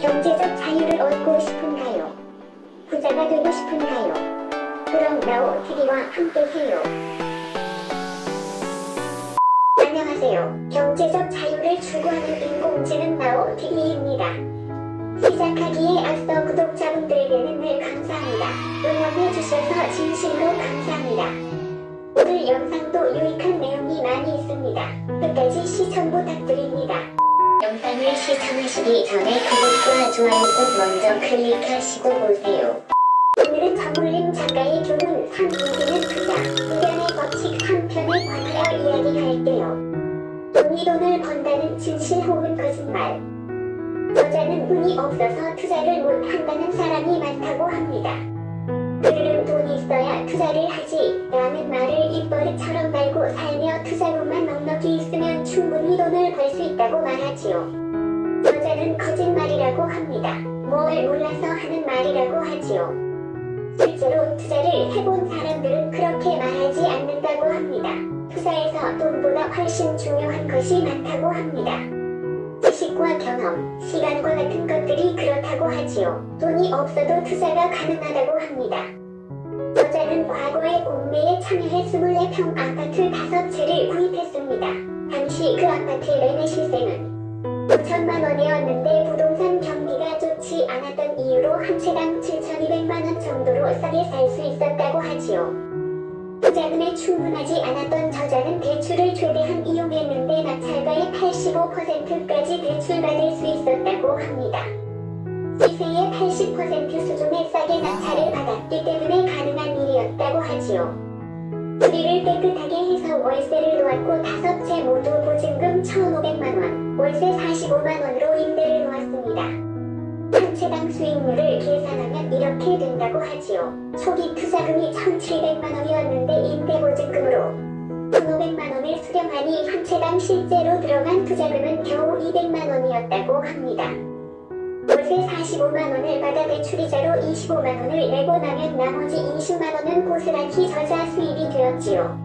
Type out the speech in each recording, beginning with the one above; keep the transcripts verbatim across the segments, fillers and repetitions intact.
경제적 자유를 얻고 싶은가요? 부자가 되고 싶은가요? 그럼 나오티비와 함께해요. 안녕하세요. 경제적 자유를 추구하는 인공지능 나오티비입니다. 시작하기에 앞서 구독자분들께는 늘 감사합니다. 응원해주셔서 진심으로 감사합니다. 오늘 영상도 유익한 내용이 많이 있습니다. 끝까지 시청 부탁드립니다. 영상을 시청하시기 전에 구독과 좋아요 꼭 먼저 클릭하시고 보세요. 오늘은 청울림 작가의 교훈 삼 인기는 크다. 일련의 법칙 한 편에 관하여 이야기할게요. 돈이 돈을 번다는 진실 혹은 거짓말. 저자는 돈이 없어서 투자를 못한다는 사람이 많다고 합니다. 그들은 돈이 있어야 투자를 하지 라는 말을 입버릇처럼 말고 살며 투자로만 넉넉히 있으면 충분히 돈을 벌 수 있다고 말하지요. 저자는 거짓말이라고 합니다. 뭘 몰라서 하는 말이라고 하지요. 실제로 투자를 해본 사람들은 그렇게 말하지 않는다고 합니다. 투자에서 돈보다 훨씬 중요한 것이 많다고 합니다. 지식과 경험, 시간과 같은 것들이 그렇다고 하지요. 돈이 없어도 투자가 가능하다고 합니다. 저자는 과거에 공매에 참여해 이십사 평 아파트 다섯 채를 구입했습니다. 당시 그 아파트의 매매 시세는 오천만 원이었는데 부동산 경기가 좋지 않았던 이유로 한 채당 칠천이백만 원 정도로 싸게 살 수 있었다고 하지요. 투자금에 충분하지 않았던 저자는 대출을 최대한 이용했는데 낙찰가의 팔십오 퍼센트까지 대출받을 수 있었다고 합니다. 시세의 팔십 퍼센트 수준의 싸게 낙찰을 받았기 때문에 가능한 일이었다고 하지요. 수리를 깨끗하게 해서 월세를 놓았고 다섯 채 모두 보증금 천오백만 원, 월세 사십오만 원으로 임대를 놓았습니다. 한 채당 수익률을 계산하면 이렇게 된다고 하지요. 초기 투자금이 천칠백만 원이었는데 임대보증금으로 천오백만 원을 수령하니 한 채당 실제로 들어간 투자금은 겨우 이백만 원이었다고 합니다. 월세 사십오만 원을 받아 대출이자로 이십오만 원을 내고 나면 나머지 이십만 원은 고스란히 저자 수입이 되었지요.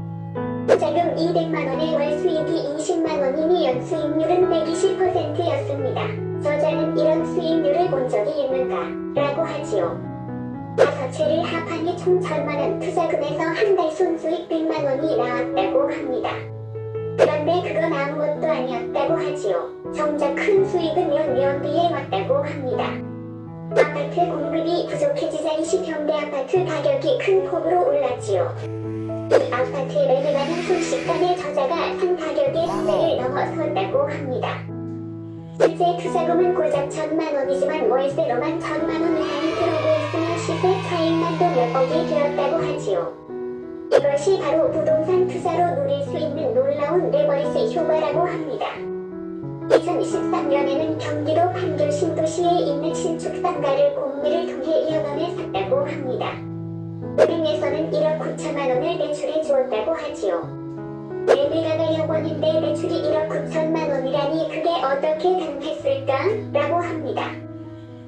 투자금 이백만 원에 월 수익이 이십만 원이니 연 수익률은 백이십 퍼센트였습니다. 저자는 이런 수익률을 본 적이 있는가? 라고 하지요. 다섯 채를 합하니 총 천만 원 투자금에서 한 달 순수익 백만 원이 나왔다고 합니다. 그런데 그건 아무것도 아니었다고 하지요. 정작 큰 수익은 몇 년 뒤에 왔다고 합니다. 아파트 공급이 부족해지자 이십 평대 아파트 가격이 큰 폭으로 올랐지요. 이 아파트의 매매가는 순식간에 저자가 산 가격의 두 배를 넘어섰다고 합니다. 실제 투자금은 고작 천만 원이지만 월세로만 천만 원을 하는 들어오고 있으며 시세 차익만 또 몇억이 되었다고 하지요. 이것이 바로 부동산 투자로 누릴 수 있는 놀라운 레버리지 효과라고 합니다. 이천십삼 년에는 경기도 판교 신도시에 있는 신축 상가를 공매를 통해 이억 원에 샀다고 합니다. 은행에서는 일억 구천만 원을 대출해 주었다고 하지요. 매매가가 억 원인데 대출이 일억 구천만 원이라니 그게 어떻게 가능했을까? 라고 합니다.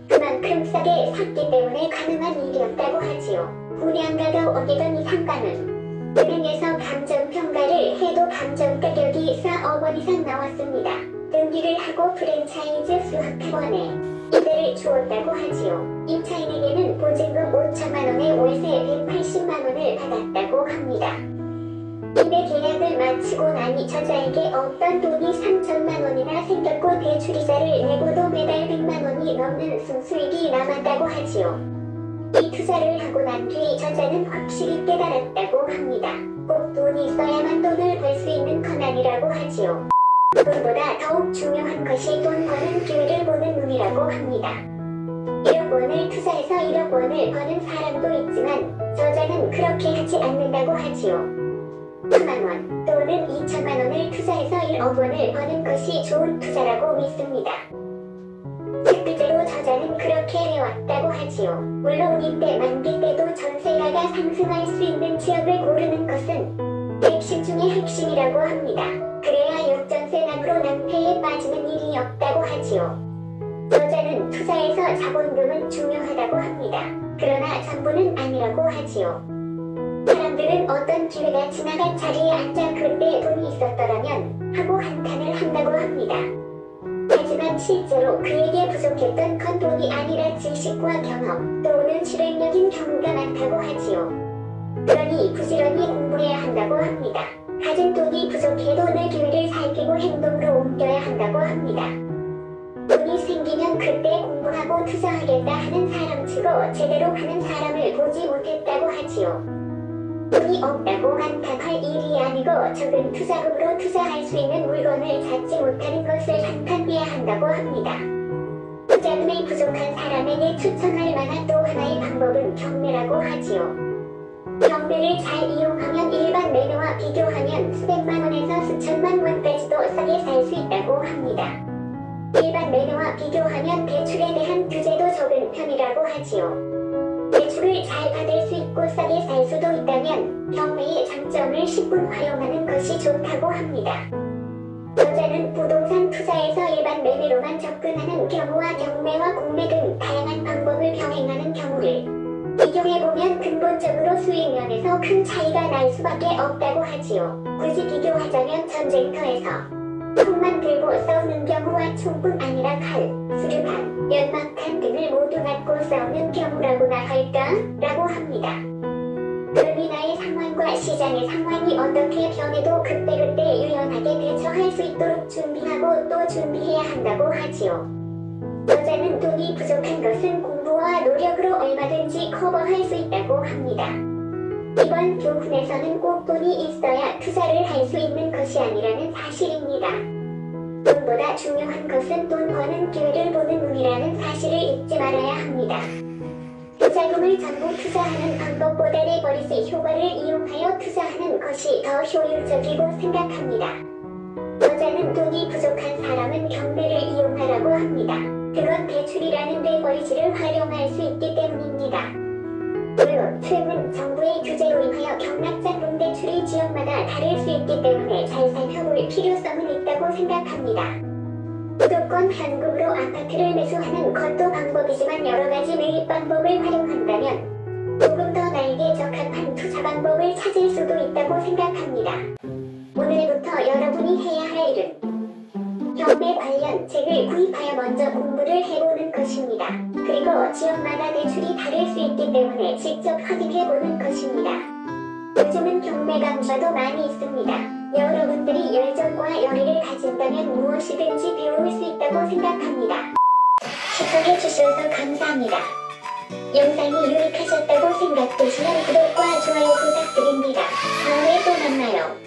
그만큼 싸게 샀기 때문에 가능한 일이었다고 하지요. 분양가가 억이던 이 상가는 은행에서 감정평가를 해도 감정가격이 사억 원 이상 나왔습니다. 등기를 하고 프랜차이즈 수학학원에 임대를 주었다고 하지요. 임차인에게는 보증금 오천만 원에 월세 백팔십만 원을 받았다고 합니다. 임대 계약을 마치고 나니 저자에게 없던 돈이 삼천만 원이나 생겼고 대출이자를 내고도 매달 백만 원이 넘는 순수익이 남았다고 하지요. 이 투자를 하고 난 뒤 저자는 확실히 깨달았다고 합니다. 꼭 돈이 있어야만 돈을 벌 수 있는 건 아니라고 하지요. 돈보다 더욱 중요한 것이 돈 버는 기회를 보는 눈이라고 합니다. 일억 원을 투자해서 일억 원을 버는 사람도 있지만 저자는 그렇게 하지 않는다고 하지요. 천만 원 또는 이천만 원을 투자해서 일억 원을 버는 것이 좋은 투자라고 믿습니다. 실제로 저자는 그렇게 해왔다고 하지요. 물론 이때 만기 때도 전세가가 상승할 수 있는 지역을 고르는 것은 핵심 중의 핵심이라고 합니다. 그래야 역전세난으로 낭패에 빠지는 일이 없다고 하지요. 저자는 투자에서 자본금은 중요하다고 합니다. 그러나 전부는 아니라고 하지요. 사람들은 어떤 기회가 지나간 자리에 앉아 그때 돈이 있었더라면 하고 한탄을 한다고 합니다. 하지만 또한 실제로 그에게 부족했던 건 돈이 아니라 지식과 경험 또는 실행력인 경우가 많다고 하지요. 그러니 부지런히 공부해야 한다고 합니다. 가진 돈이 부족해도 내 기회를 살피고 행동으로 옮겨야 한다고 합니다. 돈이 생기면 그때 공부하고 투자하겠다 하는 사람치고 제대로 하는 사람을 보지 못했다고 하지요. 돈이 없다고 한탄할 일이 아니고 적은 투자금으로 투자할 수 있는 물건을 찾지 못하는 것을 한탄해야 한다고 합니다. 투자금이 부족한 사람에게 추천할 만한 또 하나의 방법은 경매라고 하지요. 경매를 잘 이용하면 일반 매매와 비교하면 수백만 원에서 수천만 원까지도 싸게 살 수 있다고 합니다. 일반 매매와 비교하면 대출에 대한 규제도 적은 편이라고 하지요. 대출을 잘 받을 수 있고 싸게 살 수도 있다면 경매의 장점을 십분 활용하는 것이 좋다고 합니다. 저자는 부동산 투자에서 일반 매매로만 접근하는 경우와 경매와 공매 등 다양한 방법을 병행하는 경우를 비교해보면 근본적으로 수익 면에서 큰 차이가 날 수밖에 없다고 하지요. 굳이 비교하자면 전쟁터에서 총만 들고 싸우는 경우와 총뿐 아니라 칼, 수류탄, 연막탄 등을 모두 갖고 싸우는 경우라고나 할까? 라고 합니다. 그러니 나의 상황과 시장의 상황이 어떻게 변해도 그때그때 유연하게 대처할 수 있도록 준비하고 또 준비해야 한다고 하지요. 저자는 돈이 부족한 것은 공부와 노력으로 얼마든지 커버할 수 있다고 합니다. 이번 교훈에서는 꼭 돈이 있어야 투자를 할 수 있는 것이 아니라는 사실입니다. 돈보다 중요한 것은 돈 버는 기회를 보는 운이라는 사실을 잊지 말아야 합니다. 투자금을 전부 투자하는 방법보다 레버리지 효과를 이용하여 투자하는 것이 더 효율적이고 생각합니다. 저자는 돈이 부족한 사람은 경매를 이용하라고 합니다. 그건 대출이라는 레버리지를 활용할 수 있기 때문입니다. 물론 최근 정부의 규제로 인하여 경락장롱 대출이 지역마다 다를 수 있기 때문에 잘 살펴볼 필요성은 있다고 생각합니다. 무조건 현금으로 아파트를 매수하는 것도 방법이지만 여러가지 매입 방법을 활용한다면 조금 더 나에게 적합한 투자 방법을 찾을 수도 있다고 생각합니다. 오늘부터 여러분이 해야 할 일은 경매 관련 책을 구입하여 먼저 공부를 해보는 것입니다. 그리고 지역마다 대출이 다를 수 있기 때문에 직접 확인해보는 것입니다. 요즘은 경매 강좌도 많이 있습니다. 여러분들이 열정과 열의를 가진다면 무엇이든지 배울 수 있다고 생각합니다. 시청해주셔서 감사합니다. 영상이 유익하셨다고 생각되시면 구독과 좋아요 부탁드립니다. 다음에 또 만나요.